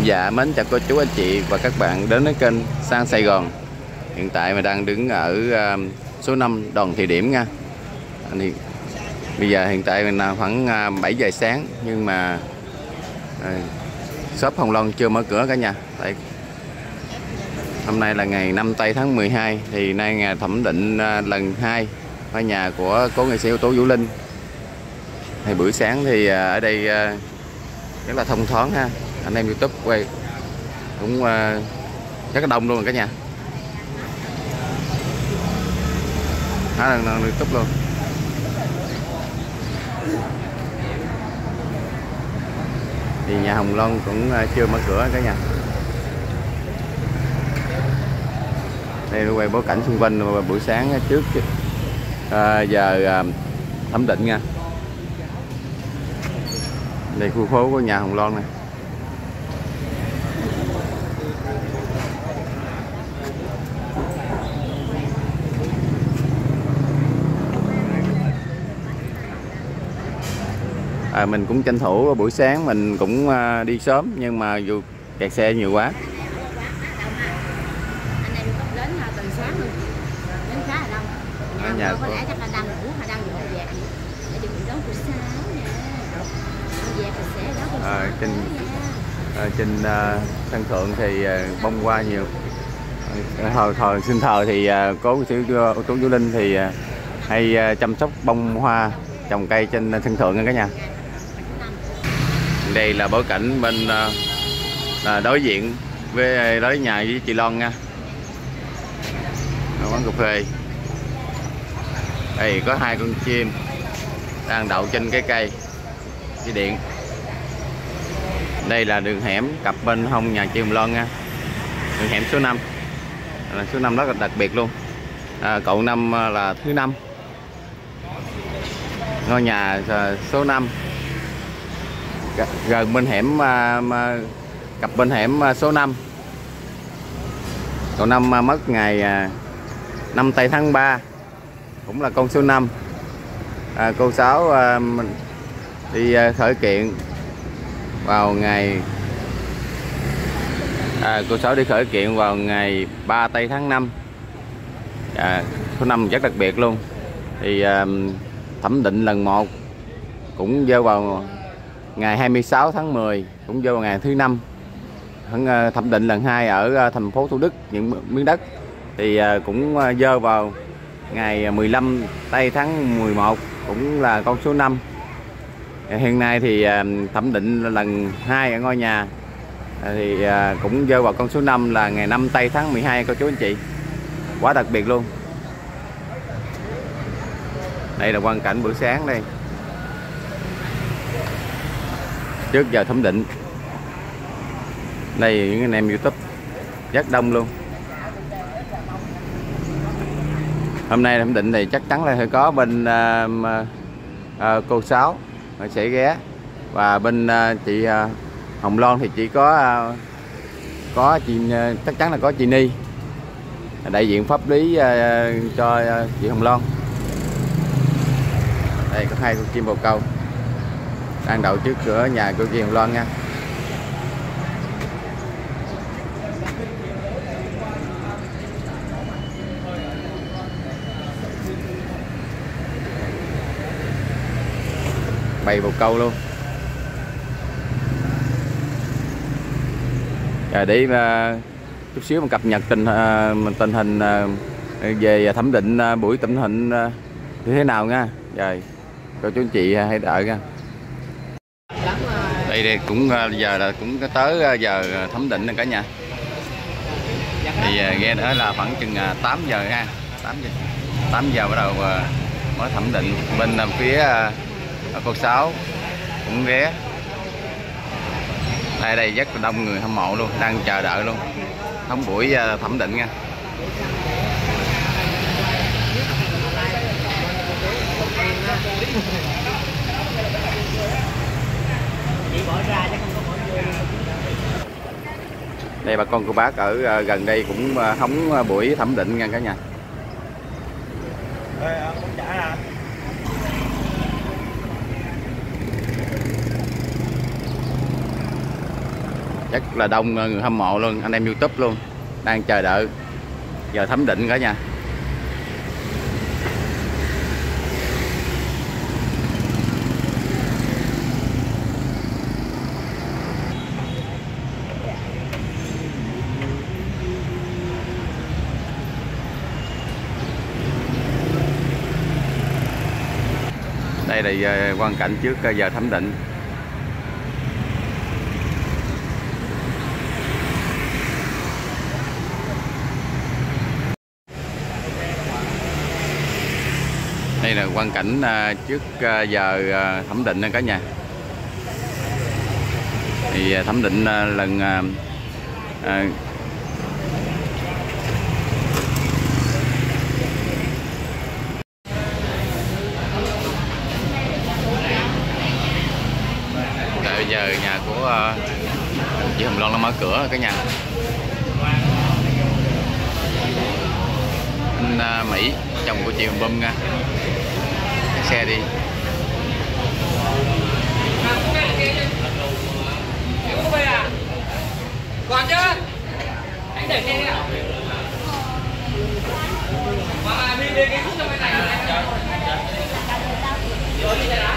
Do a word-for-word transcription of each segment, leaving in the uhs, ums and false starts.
Dạ, mến chào cô chú anh chị và các bạn đến với kênh Sang Sài Gòn. Hiện tại mình đang đứng ở số năm Đoàn Thị Điểm nha. Thì bây giờ hiện tại mình khoảng bảy giờ sáng, nhưng mà shop Hồng Loan chưa mở cửa cả nhà. Tại hôm nay là ngày năm tây tháng mười hai, thì nay ngày thẩm định lần hai ở nhà của cố nghệ sĩ ưu tố Vũ Linh. Thì buổi sáng thì ở đây rất là thông thoáng ha, anh em YouTube quay cũng uh, rất là đông luôn cả nhà. Đó là YouTube luôn. Thì nhà Hồng Loan cũng uh, chưa mở cửa cả nhà. Đây quay bối cảnh xung quanh buổi sáng trước uh, giờ uh, thẩm định nha. Đây khu phố của nhà Hồng Loan này. À, mình cũng tranh thủ buổi sáng mình cũng đi sớm, nhưng mà dù kẹt xe nhiều quá. Anh em đến từ sáng luôn, đến khá là đông. Ở nhà có lẽ chắc là đang ngủ hay đang dọn dẹp để chuẩn bị đón buổi sáng nè. Dọn dẹp sạch sẽ đó buổi sáng. Trên trên sân thượng thì bông hoa nhiều. Thời thời sinh thời thì cố nghệ sĩ ưu tố Vũ Linh thì hay chăm sóc bông hoa, trồng cây trên sân thượng nha cả nhà. Đây là bối cảnh bên là đối diện với đối nhà với chị Loan nha, quán cà phê. Đây có hai con chim đang đậu trên cái cây dây điện. Đây là đường hẻm cặp bên hông nhà chị Hồng Loan nha, đường hẻm số năm, là số năm rất là đặc biệt luôn. À, cậu năm là thứ năm. Ngôi nhà số năm gần bên hẻm cặp bên hẻm số năm. Cậu năm mất ngày năm tây tháng ba, cũng là con số năm. À, cô sáu đi khởi kiện vào ngày à, cô sáu đi khởi kiện vào ngày ba tây tháng năm. À, số năm rất đặc biệt luôn. Thì thẩm định lần một cũng vô vào ngày hai mươi sáu tháng mười, cũng vô vào ngày thứ năm. Thẩm định lần hai ở thành phố Thủ Đức, những miếng đất thì cũng vô vào ngày mười lăm tây tháng mười một, cũng là con số năm. Hiện nay thì thẩm định lần hai ở ngôi nhà thì cũng vô vào con số năm là ngày năm tây tháng mười hai cô chú anh chị. Quá đặc biệt luôn. Đây là quang cảnh buổi sáng đây, trước giờ thẩm định. Đây những anh em YouTube rất đông luôn. Hôm nay thẩm định thì chắc chắn là sẽ có bên uh, uh, cô Sáu sẽ ghé, và bên uh, chị uh, Hồng Loan thì chỉ có uh, có chị uh, chắc chắn là có chị Ni đại diện pháp lý uh, cho uh, chị Hồng Loan. Đây có hai con chim bồ câu đang đậu trước cửa nhà của chị Hồng Loan nha. Bầy bồ câu luôn. Rồi để uh, chút xíu mình cập nhật tình uh, tình hình uh, về thẩm định uh, buổi tình hình uh, như thế nào nha. Rồi cô chú anh chị hãy đợi nha. Đây đây cũng giờ là cũng tới giờ thẩm định rồi cả nhà. Thì nghe nói là khoảng chừng tám giờ ha, tám giờ bắt đầu mới thẩm định. Bên phía cô Sáu cũng ghé. Đây đây rất là đông người hâm mộ luôn, đang chờ đợi luôn. Không buổi thẩm định nha. Đây bà con cô bác ở gần đây cũng hóng buổi thẩm định nha cả nhà. rất là đông người hâm mộ luôn, anh em YouTube luôn đang chờ đợi giờ thấm định cả nhà. Đây là quang cảnh trước giờ thẩm định. Đây là quang cảnh trước giờ thẩm định cả nhà. Thì thẩm định lần à, giờ nhà của uh, chị Hồng Loan đã mở cửa cả nhà. Anh uh, Mỹ, chồng của chị Hồng Bum nha, cái xe đi. Còn chứ? Anh để xe đi ạ. Mà đi đi cái khúc trong cái này là anh chở. Rồi đi xe đá.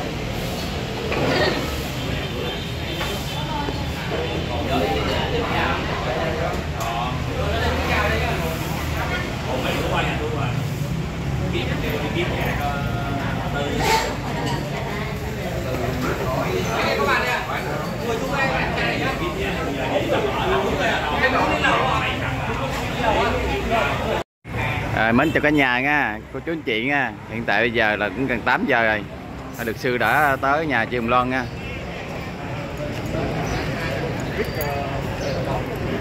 À, mến chào cả nhà nha, cô chú anh chị nha. Hiện tại bây giờ là cũng gần tám giờ rồi. Luật sư đã tới nhà chị Hồng Loan nha.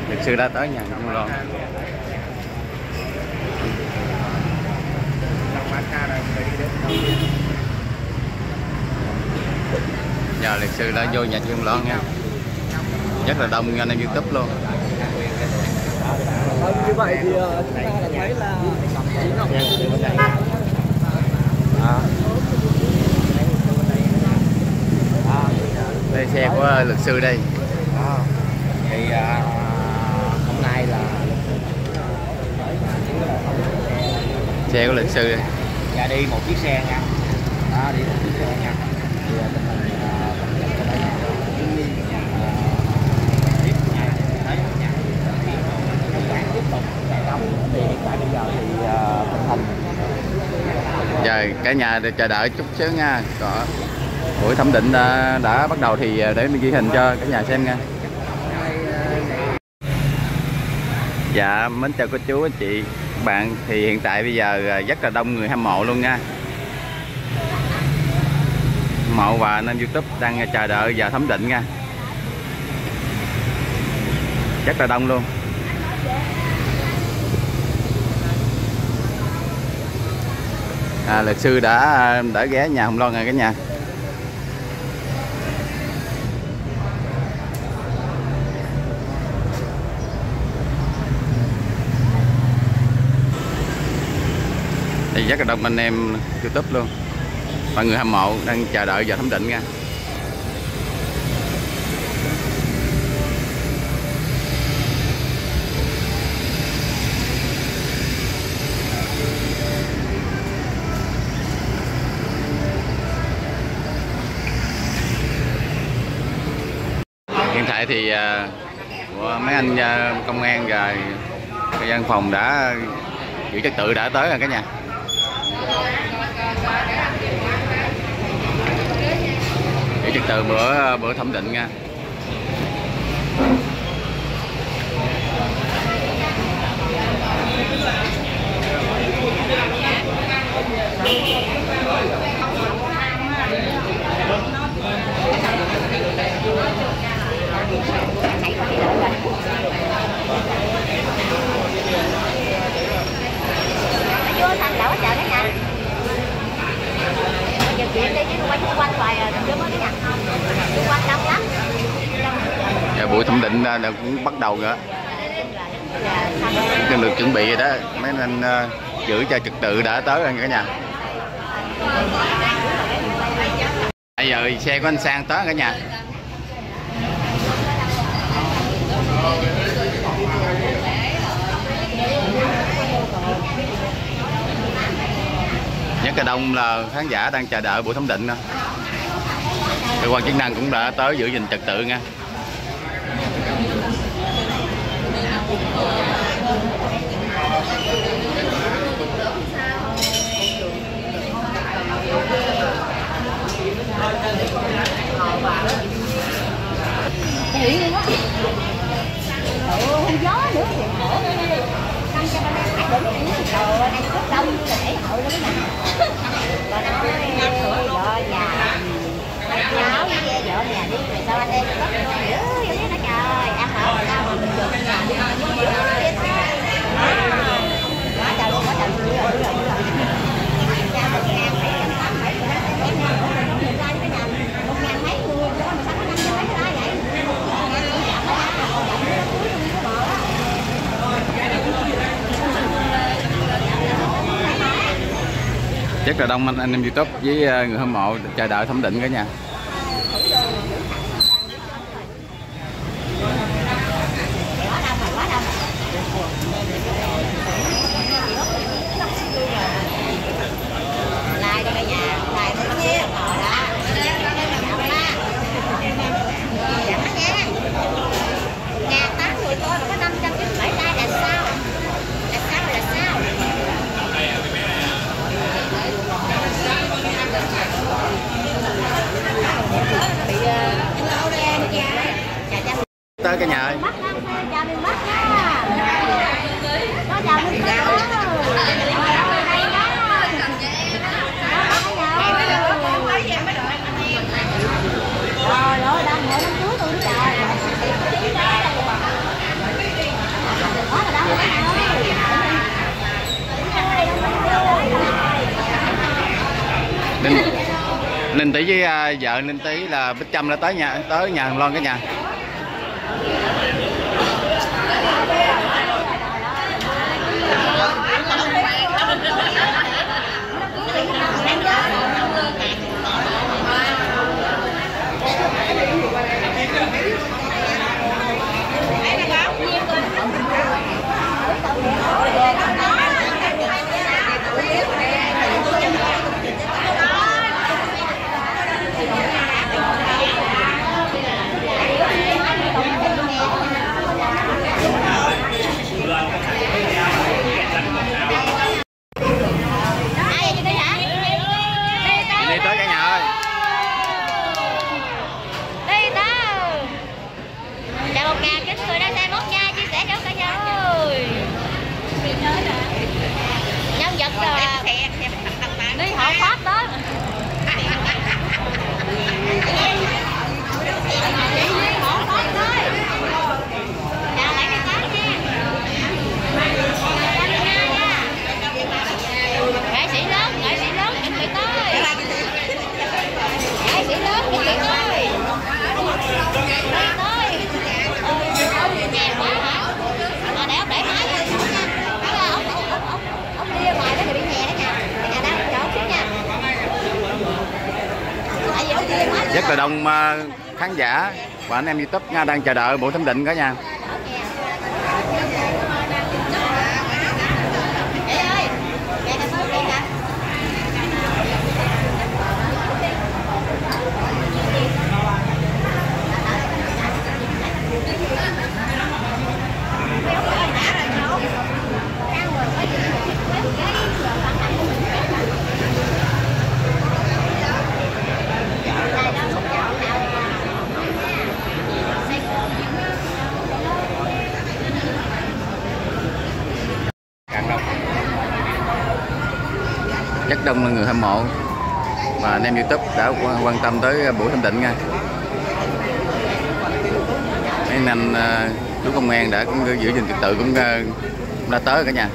Luật sư đã tới nhà chị Hồng Loan. Giờ luật sư đã vô nhà chị Hồng Loan nha. Rất là đông anh em YouTube luôn. Vâng, như vậy thì uh, chúng ta đã thấy là đây xe của uh, luật sư đây. À, thì uh, hôm nay là xe của luật sư đây. Dạ, đi một chiếc xe nha. Đó, đi một chiếc xe nha. Rồi cả nhà chờ đợi chút xíu nha. Đó. Buổi thẩm định đã, đã bắt đầu thì để mình ghi hình cho cả nhà xem nha. Dạ, mến chào cô chú anh chị bạn. Thì hiện tại bây giờ rất là đông người hâm mộ luôn nha. Mộ và anh em YouTube đang chờ đợi giờ thẩm định nha. Rất là đông luôn. À, luật sư đã đã ghé nhà Hồng Loan rồi cả nhà. Thì rất là đông anh em YouTube luôn, mọi người hâm mộ đang chờ đợi giờ thẩm định nha. Thì uh, của mấy anh uh, công an và văn phòng đã giữ trật tự đã tới rồi cả nhà. Giữ trật tự bữa bữa thẩm định nha. Dạ, buổi thẩm định cũng bắt đầu nữa. Nhân lực chuẩn bị rồi đó, mấy anh uh, giữ cho trật tự đã tới rồi cả nhà. Bây giờ xe của anh Sang tới cả nhà. Nhất là đông là khán giả đang chờ đợi buổi thẩm định nè. Cơ quan chức năng cũng đã tới giữ gìn trật tự nha. Rất là đông anh, anh em YouTube với người hâm mộ chờ đợi thẩm định cả nhà. Tới cả nhà ơi. Ninh, Ninh Tí với uh, vợ Ninh Tí là Bích Trâm đã tới nhà tới nhà Hồng Loan cả nhà. Rất là đông khán giả và anh em YouTube nha, đang chờ đợi buổi thẩm định cả nhà. Rất đông là người hâm mộ và anh em YouTube đã quan tâm tới buổi thẩm định nha. Mấy anh chú công an đã cũng giữ gìn trật tự cũng đã tới cả nhà.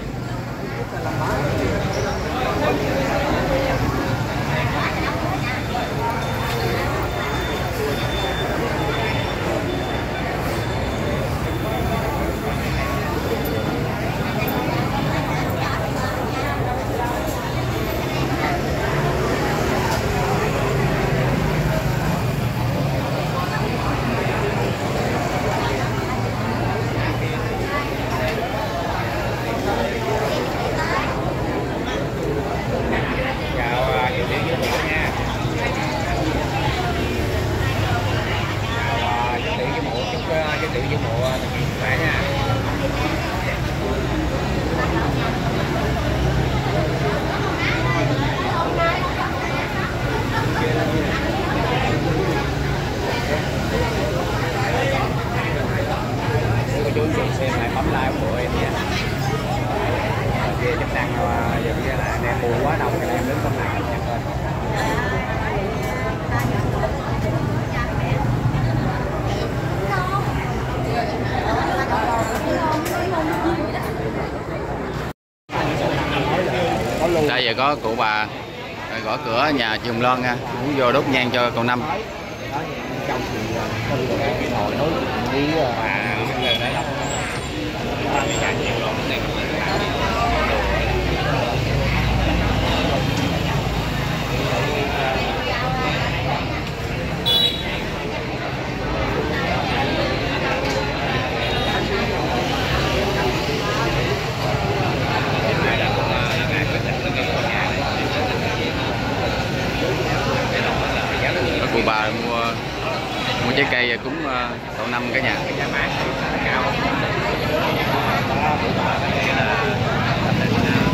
mùi quá đông các em đến con này nhặt lên. Đây giờ có cụ bà gõ cửa nhà chị Hồng Loan nha, muốn vô đốt nhang cho cậu Năm. Cụ bà mua mua trái cây cúng cậu Năm cả nhà. Cụ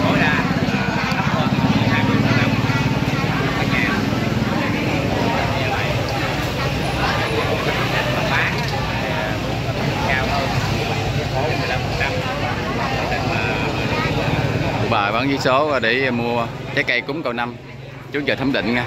bà bán vé số để mua trái cây cúng cậu Năm trước giờ Thẩm Định nha.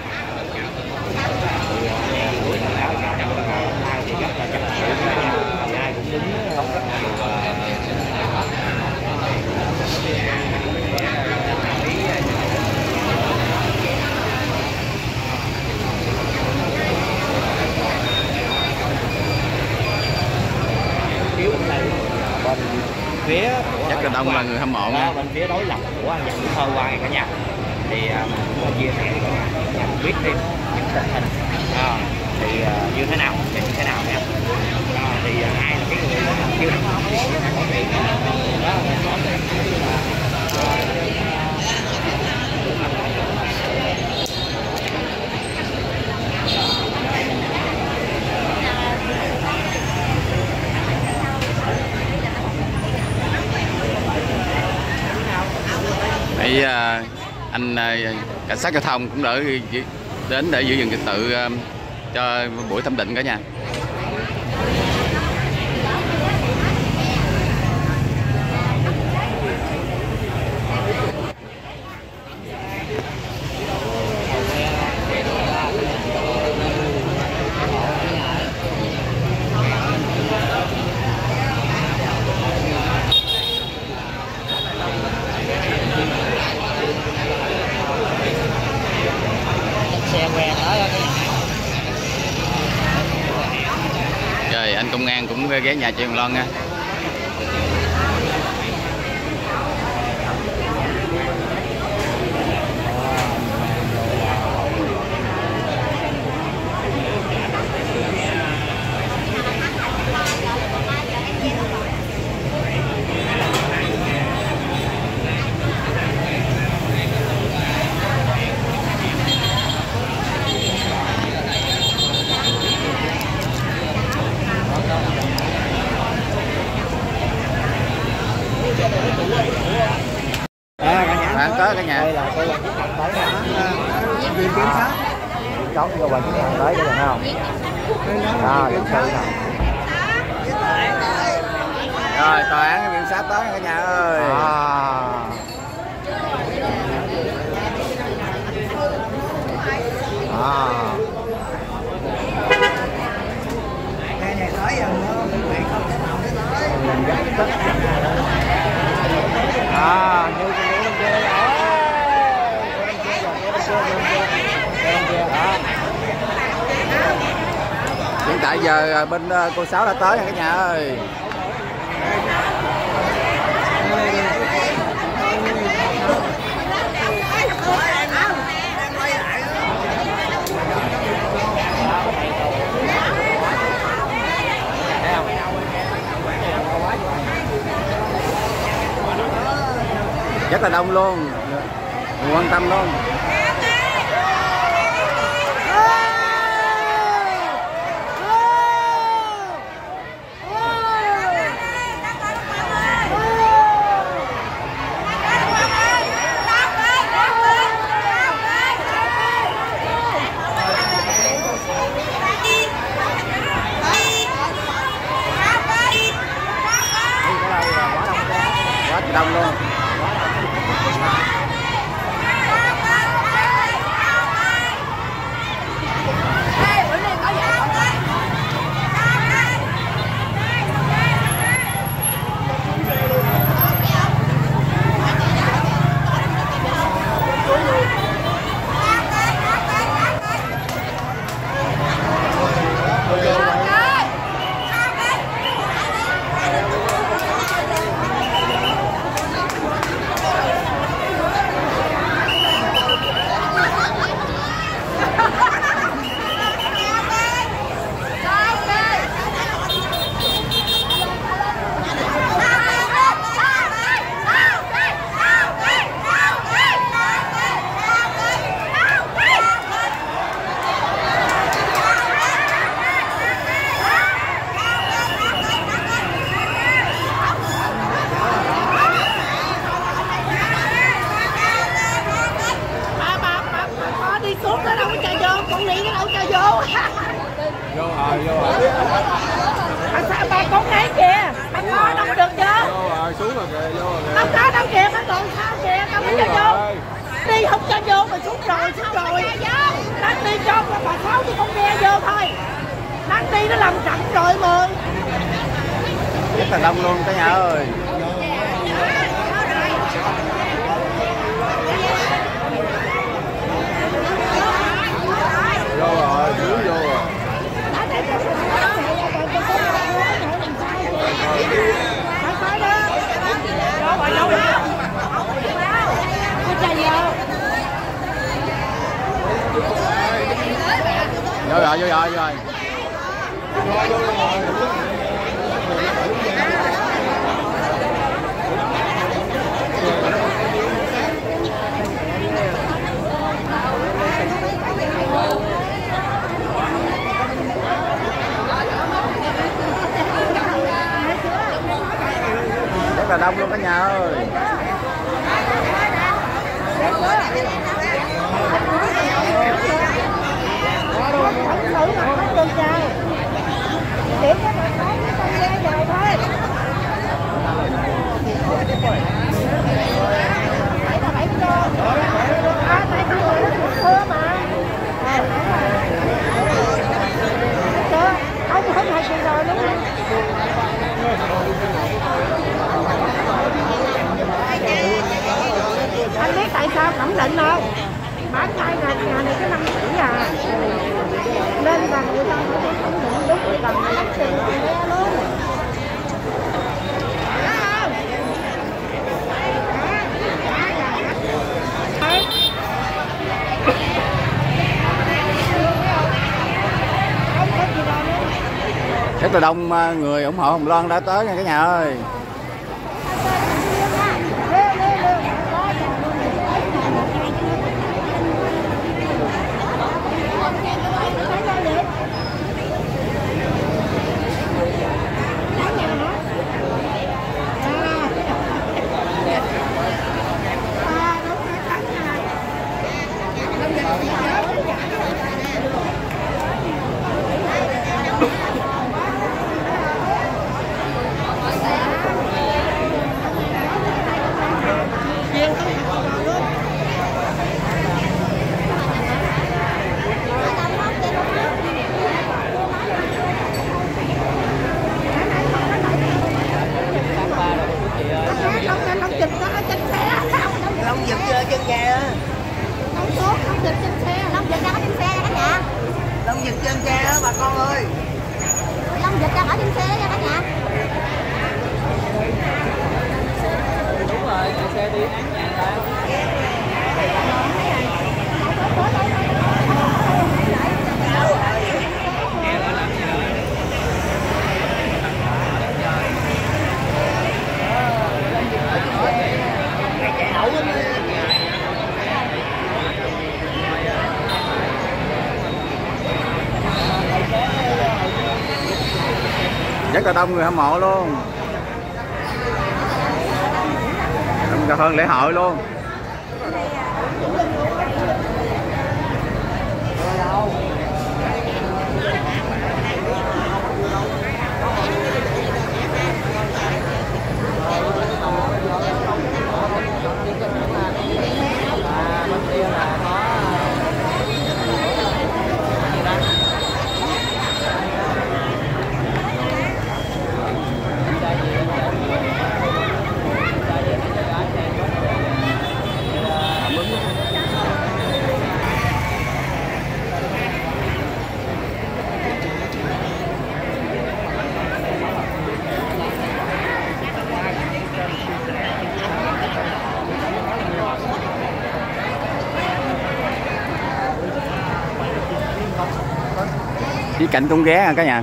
Phía chắc là đông là người hâm mộ đó, bên phía đối lập của anh Vũ Thơ qua cả nhà thì mình chia sẻ cho nhà biết thêm những tình hình à, thì uh, như thế nào thì như thế nào nha. À, thì ai là cái người chưa được thấy anh cảnh sát giao thông cũng đỡ đến để giữ gìn trật tự cho buổi thẩm định cả nhà. Anh công an cũng ghé nhà chị Hồng Loan nha. Tới cả nhà. Đây là tôi là cái thằng tới nè. Viên kiểm sát. Cháu vô bà cái thằng tới cái không? Rồi, rồi tòa án kiểm sát tới cả nhà ơi. À. À. Cái này tới giờ không à, như hiện tại giờ bên cô Sáu đã tới cả nhà ơi. Rất là đông luôn, mình quan tâm luôn. Đông luôn. Vô rồi, vô rồi. À, sao bà con thấy kìa, bà coi đâu có được chứ. Vô rồi, xuống rồi kìa, vô rồi kìa. Không có đâu kìa, bà còn sao kìa, đâu có cho vô. Đi không cho vô mà xuống rồi, xuống rồi. Đang đi cho bà Sáu chứ không nghe vô thôi. Đang đi nó làm sẵn rồi mà. Rất là đông luôn cả nhà ơi. Vô rồi, dưới vô rồi. Vô rồi, vô rồi, vô rồi. Rất là đông luôn cả nhà ơi. Anh biết tại sao khẳng định không? Bán chai này, nhà này có năm tỷ à. Nên là người ta có thể khẳng định đúng thì bằng cách tiền nó lớn. Rất là đông người ủng hộ Hồng Loan đã tới nha cả nhà ơi. Rất là đông người hâm mộ luôn, đông hơn lễ hội luôn. Chỉ cạnh cũng ghé à cả nhà.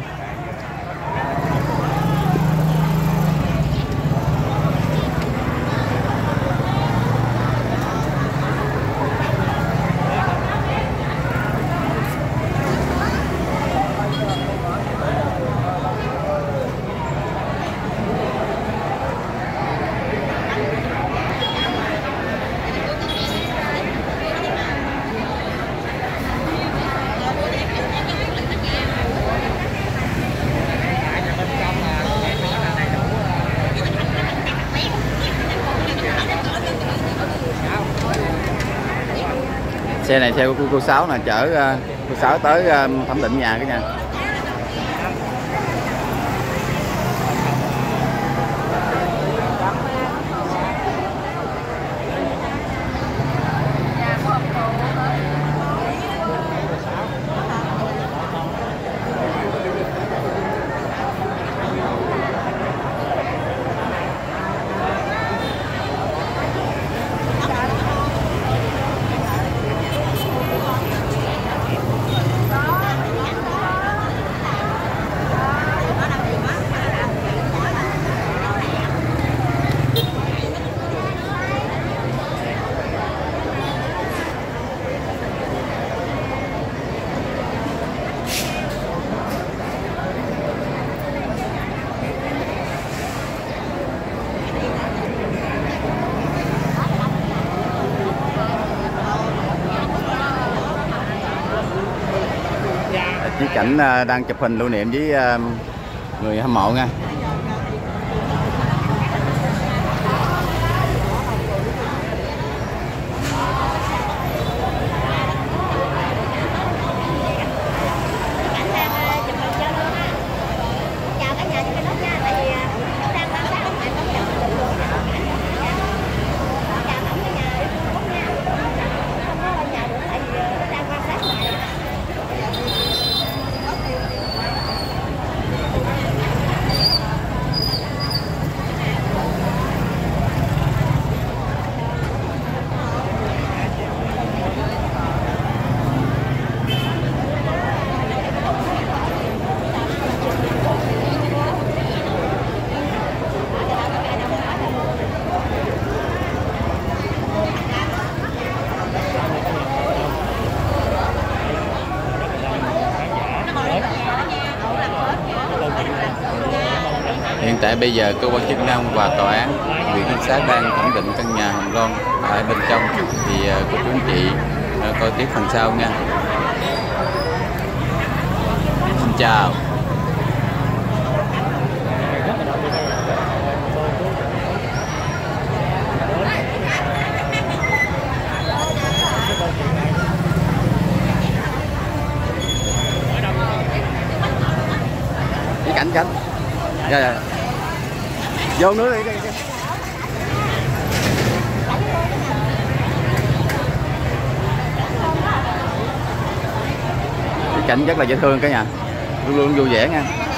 Xe này xe của cô, cô Sáu nè, chở uh, cô Sáu tới uh, thẩm định nhà cả nhà. Cảnh đang chụp hình lưu niệm với người hâm mộ nha. Tại bây giờ cơ quan chức năng và tòa án huyện Ninh Xá đang thẩm định căn nhà Hồng Loan tại bên trong, thì cô chú anh chị coi tiếp phần sau nha. Xin chào. Cái cảnh cảnh. Rồi, rồi. Vô nước đi, đi, đi. Cái cảnh rất là dễ thương cả nhà, luôn luôn vui vẻ nha.